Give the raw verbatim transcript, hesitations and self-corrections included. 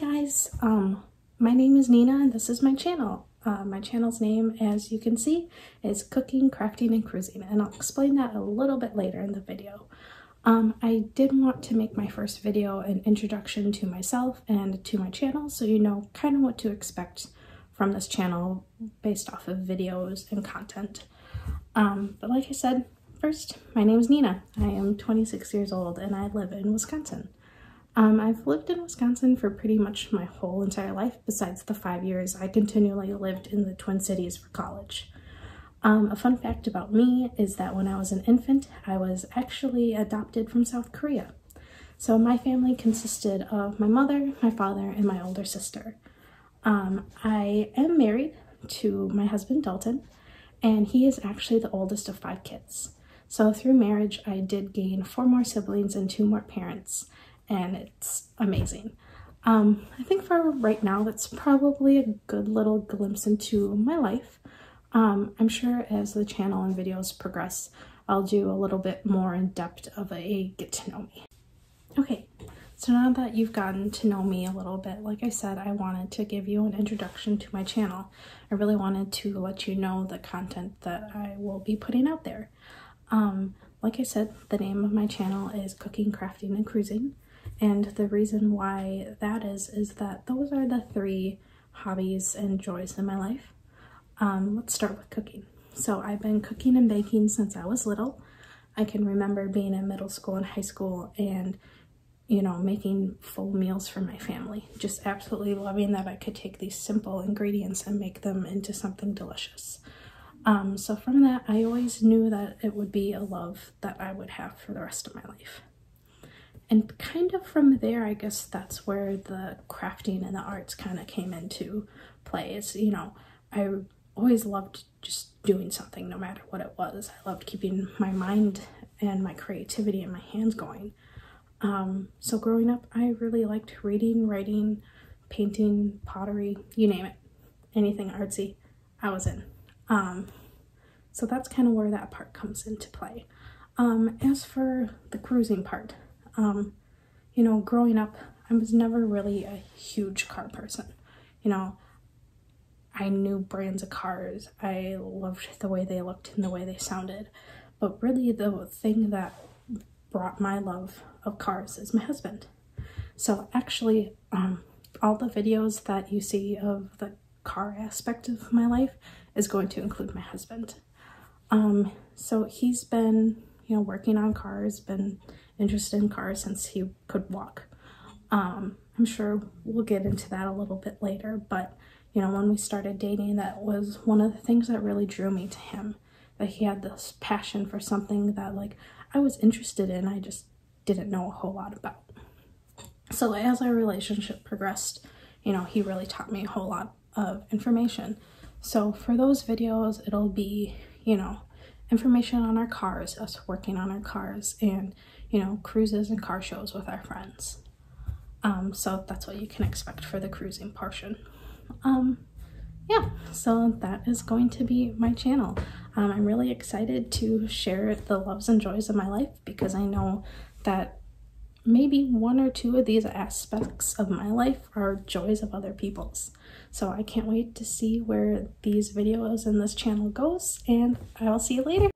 guys, um, my name is Nina and this is my channel. Uh, my channel's name, as you can see, is Cooking, Crafting, and Cruising, and I'll explain that a little bit later in the video. Um, I did want to make my first video an introduction to myself and to my channel, so you know kind of what to expect from this channel based off of videos and content. Um, but like I said, first, my name is Nina. I am twenty-six years old and I live in Wisconsin. Um, I've lived in Wisconsin for pretty much my whole entire life, besides the five years I continually lived in the Twin Cities for college. Um, a fun fact about me is that when I was an infant, I was actually adopted from South Korea. So my family consisted of my mother, my father, and my older sister. Um, I am married to my husband, Dalton, and he is actually the oldest of five kids. So through marriage, I did gain four more siblings and two more parents. And it's amazing. Um, I think for right now, that's probably a good little glimpse into my life. Um, I'm sure as the channel and videos progress, I'll do a little bit more in depth of a get to know me. Okay, so now that you've gotten to know me a little bit, like I said, I wanted to give you an introduction to my channel. I really wanted to let you know the content that I will be putting out there. Um, like I said, the name of my channel is Cooking, Crafting, and Cruising. And the reason why that is, is that those are the three hobbies and joys in my life. Um, let's start with cooking. So I've been cooking and baking since I was little. I can remember being in middle school and high school and, you know, making full meals for my family. Just absolutely loving that I could take these simple ingredients and make them into something delicious. Um, so from that, I always knew that it would be a love that I would have for the rest of my life. And kind of from there, I guess that's where the crafting and the arts kind of came into play. It's, you know, I always loved just doing something, no matter what it was. I loved keeping my mind and my creativity and my hands going. Um, so growing up, I really liked reading, writing, painting, pottery, you name it. Anything artsy, I was in. Um, so that's kind of where that part comes into play. Um, as for the cruising part, Um, you know, growing up, I was never really a huge car person. You know, I knew brands of cars. I loved the way they looked and the way they sounded. But really the thing that brought my love of cars is my husband. So actually, um, all the videos that you see of the car aspect of my life is going to include my husband. Um, so he's been, you know, working on cars, been interested in cars since he could walk. Um, I'm sure we'll get into that a little bit later, but you know, when we started dating, that was one of the things that really drew me to him, that he had this passion for something that like I was interested in, I just didn't know a whole lot about. So as our relationship progressed, you know, he really taught me a whole lot of information. So for those videos, it'll be, you know, information on our cars, us working on our cars, and you know, cruises and car shows with our friends. Um, so that's what you can expect for the cruising portion. Um, yeah, so that is going to be my channel. Um, I'm really excited to share the loves and joys of my life, because I know that maybe one or two of these aspects of my life are joys of other people's. So I can't wait to see where these videos and this channel goes, and I'll see you later.